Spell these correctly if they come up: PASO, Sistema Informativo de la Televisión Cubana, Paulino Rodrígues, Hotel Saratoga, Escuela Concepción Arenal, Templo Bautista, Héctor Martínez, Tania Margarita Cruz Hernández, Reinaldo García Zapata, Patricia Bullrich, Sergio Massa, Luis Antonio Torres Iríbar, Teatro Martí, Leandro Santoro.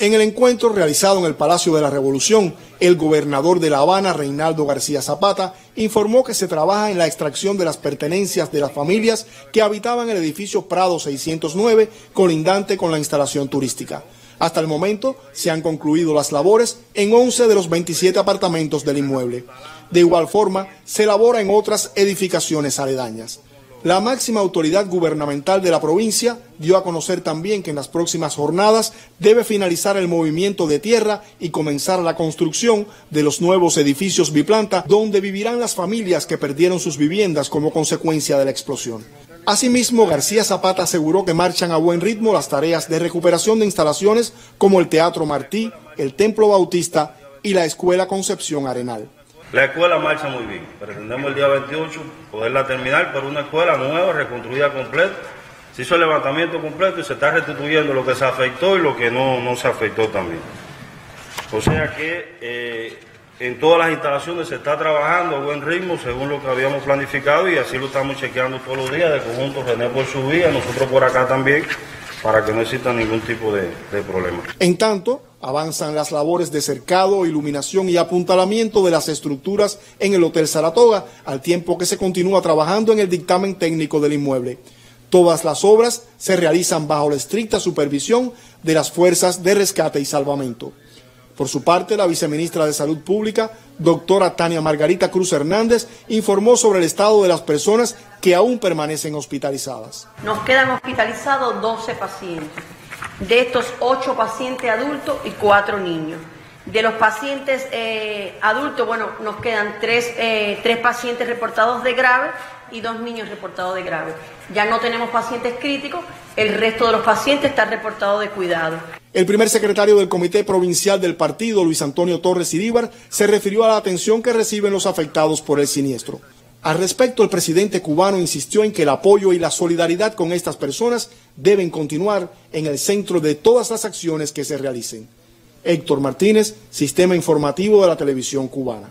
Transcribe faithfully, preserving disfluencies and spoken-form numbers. En el encuentro realizado en el Palacio de la Revolución, el gobernador de La Habana, Reinaldo García Zapata, informó que se trabaja en la extracción de las pertenencias de las familias que habitaban el edificio Prado seiscientos nueve, colindante con la instalación turística. Hasta el momento se han concluido las labores en once de los veintisiete apartamentos del inmueble. De igual forma, se elabora en otras edificaciones aledañas. La máxima autoridad gubernamental de la provincia dio a conocer también que en las próximas jornadas debe finalizar el movimiento de tierra y comenzar la construcción de los nuevos edificios biplanta donde vivirán las familias que perdieron sus viviendas como consecuencia de la explosión. Asimismo, García Zapata aseguró que marchan a buen ritmo las tareas de recuperación de instalaciones como el Teatro Martí, el Templo Bautista y la Escuela Concepción Arenal. La escuela marcha muy bien, pretendemos el día veintiocho poderla terminar, pero una escuela nueva, reconstruida completa, se hizo el levantamiento completo y se está restituyendo lo que se afectó y lo que no, no se afectó también. O sea que eh, en todas las instalaciones se está trabajando a buen ritmo según lo que habíamos planificado y así lo estamos chequeando todos los días, de conjunto René por su vía, nosotros por acá también, para que no exista ningún tipo de, de problema. En tanto, avanzan las labores de cercado, iluminación y apuntalamiento de las estructuras en el Hotel Saratoga, al tiempo que se continúa trabajando en el dictamen técnico del inmueble. Todas las obras se realizan bajo la estricta supervisión de las Fuerzas de Rescate y Salvamento. Por su parte, la viceministra de Salud Pública, doctora Tania Margarita Cruz Hernández, informó sobre el estado de las personas que aún permanecen hospitalizadas. Nos quedan hospitalizados doce pacientes. De estos, ocho pacientes adultos y cuatro niños. De los pacientes eh, adultos, bueno, nos quedan tres, eh, tres pacientes reportados de grave y dos niños reportados de grave. Ya no tenemos pacientes críticos, el resto de los pacientes están reportados de cuidado. El primer secretario del Comité Provincial del Partido, Luis Antonio Torres Iríbar, se refirió a la atención que reciben los afectados por el siniestro. Al respecto, el presidente cubano insistió en que el apoyo y la solidaridad con estas personas deben continuar en el centro de todas las acciones que se realicen. Héctor Martínez, Sistema Informativo de la Televisión Cubana.